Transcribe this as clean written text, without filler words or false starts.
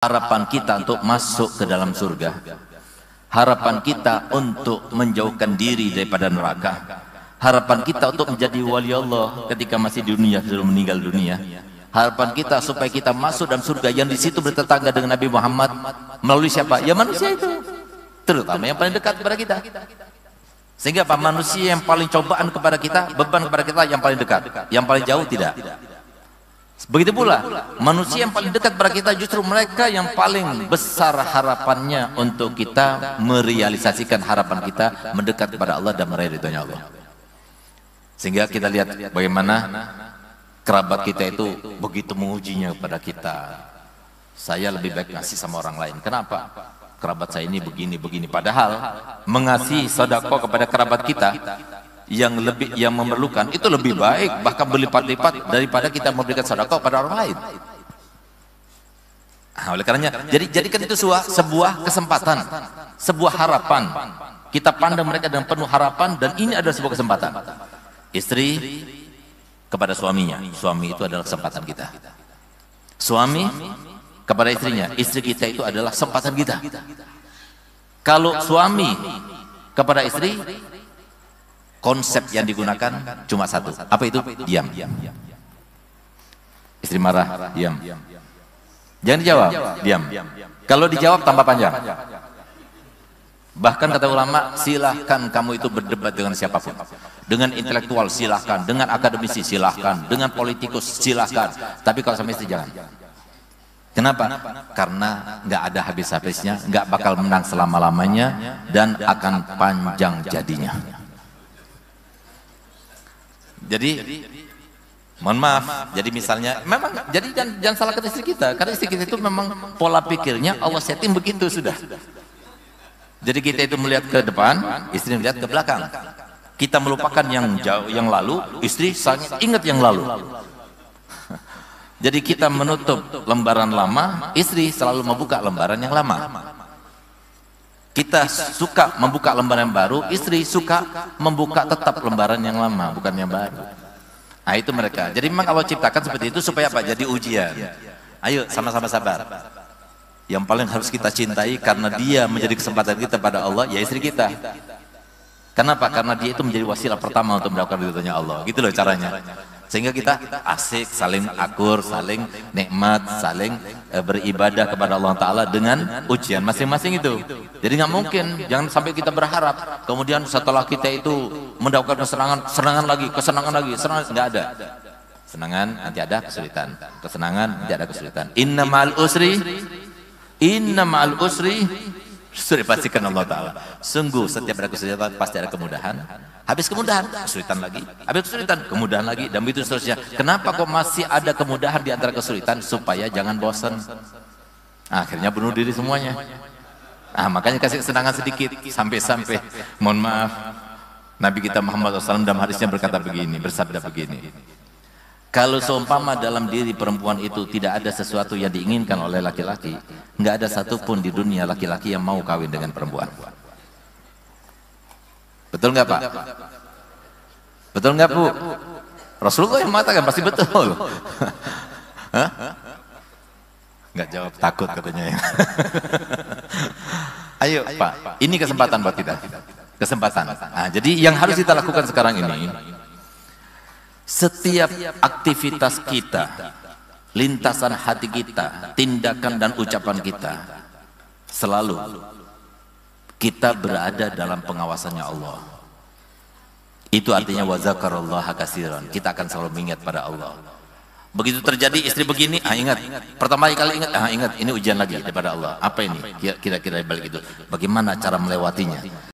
Harapan kita untuk masuk ke dalam surga, harapan kita untuk menjauhkan diri daripada neraka, harapan kita untuk menjadi wali Allah ketika masih di dunia, sebelum meninggal dunia, harapan kita supaya kita masuk dalam surga yang di situ bertetangga dengan Nabi Muhammad melalui siapa? Ya manusia itu, terutama yang paling dekat kepada kita. Sehingga apa? Manusia yang paling cobaan kepada kita, beban kepada kita yang paling dekat, yang paling jauh tidak. Begitu pula, manusia yang paling dekat kepada kita justru mereka yang paling besar harapannya untuk kita merealisasikan harapan kita mendekat kepada Allah dan meraih ridhonya Allah. Sehingga kita lihat bagaimana kerabat kita itu begitu mengujinya kepada kita. Saya lebih baik ngasih sama orang lain. Kenapa? Kerabat saya ini begini-begini. Padahal mengasihi sedekah kepada kerabat kita yang memerlukan itu lebih baik, bahkan berlipat-lipat daripada kita memberikan sedekah pada orang lain. Nah, oleh karenanya jadikan itu sebuah kesempatan, sebuah harapan. Kita pandang mereka dengan penuh harapan, dan ini adalah sebuah kesempatan. Istri kepada suaminya, suami itu adalah kesempatan kita. Suami kepada istrinya, istri kita itu adalah kesempatan kita. Kalau suami kepada istri, konsep yang digunakan cuma satu. Apa itu? Diam. Istri marah, diam. Jangan dijawab, diam. Kalau dijawab tambah panjang. Bahkan kata ulama, silahkan kamu itu berdebat dengan siapapun. Dengan intelektual silahkan, dengan akademisi silahkan, dengan politikus silahkan. Tapi kalau sama istri jangan. Kenapa? Karena nggak ada habis-habisnya, nggak bakal menang selama-lamanya, dan akan panjang jadinya. Jadi mohon maaf, jadi misalnya memang jadi jangan salahkan istri kita, karena istri kita itu memang pola pikirnya Allah setting begitu sudah. Jadi kita itu melihat ke depan, istri melihat ke belakang. Kita melupakan yang jauh, yang lalu, istri sangat ingat yang lalu. Jadi kita menutup lembaran lama, istri selalu membuka lembaran yang lama. Kita suka membuka lembaran baru, istri suka membuka tetap lembaran yang lama, bukan yang baru. Nah itu mereka. Jadi memang Allah ciptakan seperti itu supaya apa? Jadi ujian. Ayo sama-sama sabar. Yang paling harus kita cintai karena dia menjadi kesempatan kita pada Allah, ya istri kita. Kenapa? Karena dia itu menjadi wasilah pertama untuk mendapatkan ridhonya Allah. Gitu loh caranya. Sehingga kita asik, saling akur, saling nikmat, saling beribadah kepada Allah Ta'ala dengan ujian masing-masing itu. Jadi nggak mungkin, jangan sampai kita berharap kemudian setelah kita itu mendapatkan kesenangan lagi, senangan nggak ada. Senangan nanti ada kesulitan, kesenangan nanti ada kesulitan. Inna ma'al usri, sudah pastikan Allah Ta'ala. Sungguh setiap ada kesulitan pasti ada kemudahan. Habis kemudahan, kesulitan lagi. Habis kesulitan, kemudahan lagi. Dan begitu seterusnya. Kenapa kok masih ada kemudahan di antara kesulitan? Supaya jangan bosan. Akhirnya bunuh diri semuanya. Nah, makanya kasih kesenangan sedikit. Sampai-sampai, mohon maaf, Nabi kita Muhammad SAW dalam hadisnya bersabda begini. Kalau seumpama dalam diri perempuan itu tidak ada sesuatu yang diinginkan oleh laki-laki, nggak ada satupun di dunia laki-laki yang mau kawin dengan perempuan. Betul nggak Pak? Betul nggak Bu? Rasulullah yang mengatakan pasti betul. Nggak jawab, takut katanya. Ayo Pak, ini kesempatan buat kita. Kesempatan. Nah, jadi yang harus kita lakukan sekarang ini, setiap aktivitas kita, lintasan hati kita, tindakan dan ucapan kita, selalu kita berada dalam pengawasannya Allah. Itu artinya wazakarallaha katsiran. Kita akan selalu mengingat pada Allah. Begitu terjadi istri begini, ingat. Pertama kali ingat, ingat. Ini ujian lagi daripada Allah. Apa ini? Kira-kira balik itu. Bagaimana cara melewatinya?